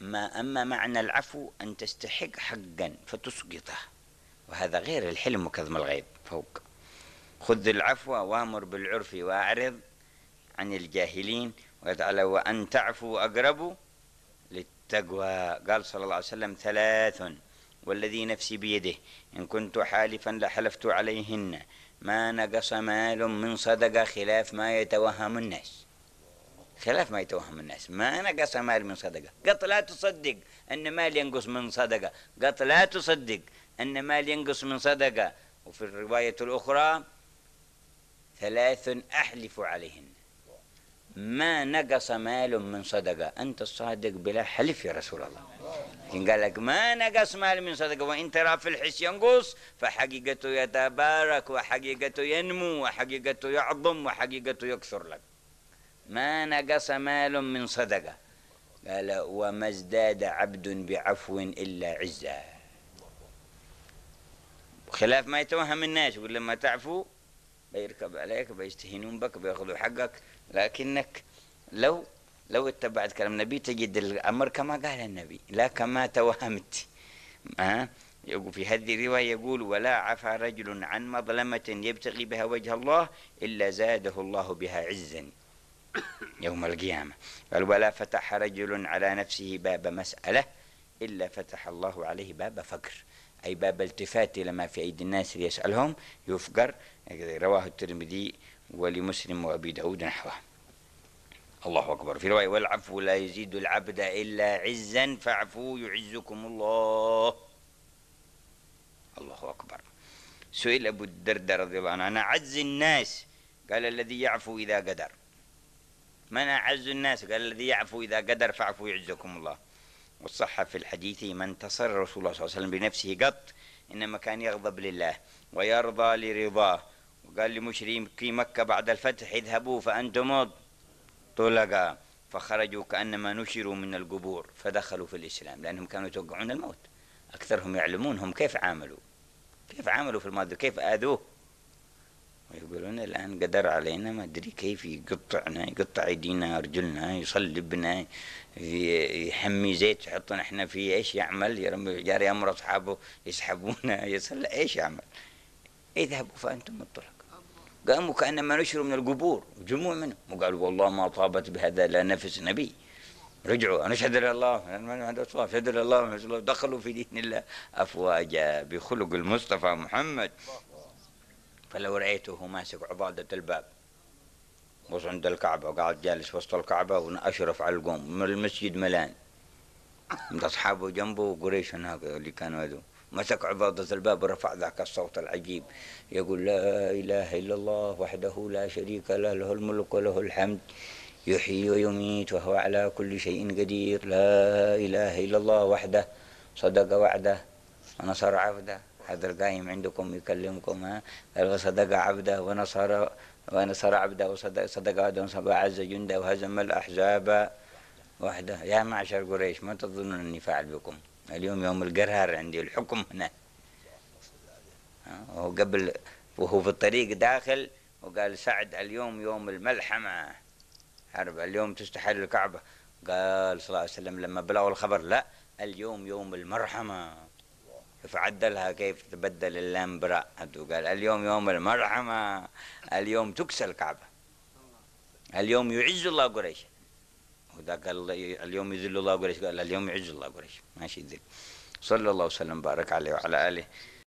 ما أما معنى العفو أن تستحق حقا فتسقطه، وهذا غير الحلم وكظم الغيب فوق. خذ العفو وامر بالعرف وأعرض عن الجاهلين، وتعالى وأن تعفوا أقرب للتقوى. قال صلى الله عليه وسلم: ثلاث والذي نفسي بيده إن كنت حالفا لحلفت عليهن، ما نقص مال من صدقة خلاف ما يتوهم الناس. خلاف ما يتوهم الناس، ما نقص مال من صدقة. قط لا تصدق أن مال ينقص من صدقة، قط لا تصدق أن مال ينقص من صدقة. وفي الرواية الأخرى: ثلاث أحلف عليهن ما نقص مال من صدقة. أنت الصادق بلا حلف يا رسول الله، لكن قال لك ما نقص مال من صدقة. وإن ترى في الحس ينقص فحقيقته يتبارك، وحقيقته ينمو، وحقيقته يعظم، وحقيقته يكثر لك. ما نقص مال من صدقة. قال: وما ازداد عبد بعفو إلا عزا. خلاف ما يتوهم الناس، يقول لما تعفو بيركب عليك، بيستهينون بك، بياخذوا حقك. لكنك لو اتبعت كلام النبي تجد الأمر كما قال النبي لا كما توهمت. في هذه الرواية يقول: ولا عفا رجل عن مظلمة يبتغي بها وجه الله إلا زاده الله بها عزا يوم القيامة. قال: ولا فتح رجل على نفسه باب مسألة إلا فتح الله عليه باب فقر، أي باب التفات لما في أيدي الناس ليسألهم يفقر. رواه الترمذي ولمسلم وأبي داود نحوه. الله أكبر. في رواية: والعفو لا يزيد العبد إلا عزا فاعفوا يعزكم الله. الله أكبر. سئل أبو الدرداء رضي الله عنه: أنا أعز الناس؟ قال: الذي يعفو إذا قدر. من أعز الناس؟ قال: الذي يعفو إذا قدر فاعفوا يعزكم الله. والصحة في الحديث: ما انتصر رسول الله صلى الله عليه وسلم بنفسه قط، إنما كان يغضب لله ويرضى لرضاه. وقال لمشركي مكة بعد الفتح: اذهبوا فأنتم طلقا، فخرجوا كأنما نشروا من القبور فدخلوا في الإسلام، لأنهم كانوا يتوقعون الموت. أكثرهم يعلمونهم كيف عاملوا في الماضي، كيف آذوه، ويقولون الآن قدر علينا ما أدري كيف يقطعنا، يقطع أيدينا أرجلنا، يصلبنا، يحمي زيت يحطنا إحنا فيه، إيش يعمل؟ جاري أمر أصحابه يسحبونا، يصلى، إيش يعمل؟ اذهبوا فأنتم الطلق. قاموا كأنما نشروا من القبور جموع منهم، وقالوا: والله ما طابت بهذا لا نفس نبي. رجعوا: نشهد لله، نشهد لله. دخلوا في دين الله أفواجا بخلق المصطفى محمد. فلو رأيته ماسك عبادة الباب وصل عند الكعبة وقاعد جالس وسط الكعبة وأشرف على القوم من المسجد ملان من أصحابه جنبه وقريش هناك اللي كانوا هذول، مسك عبادة الباب ورفع ذاك الصوت العجيب يقول: لا إله إلا الله وحده لا شريك له، له الملك وله الحمد يحيي ويميت وهو على كل شيء قدير، لا إله إلا الله وحده صدق وعده ونصر عبده. هذا القائم عندكم يكلمكم، قال: صدق عبده ونصر عبده وصدق عبده وعز جنده وهزم الأحزاب وحده. يا معشر قريش، ما تظنون أني فاعل بكم، اليوم يوم القرار عندي، الحكم هنا. وهو قبل وهو في الطريق داخل وقال: سعد اليوم يوم الملحمة، حرب اليوم تستحل الكعبة. قال صلى الله عليه وسلم لما بلغوا الخبر: لا، اليوم يوم المرحمة. فعدلها كيف تبدل اللام براء، قال: اليوم يوم المرحمة، اليوم تكسى الكعبة، اليوم يعز الله قريش. وذاك قال: اليوم يذل الله قريش. قال: اليوم يعز الله قريش. ماشي يذل. صلى الله وسلم بارك عليه وعلى آله.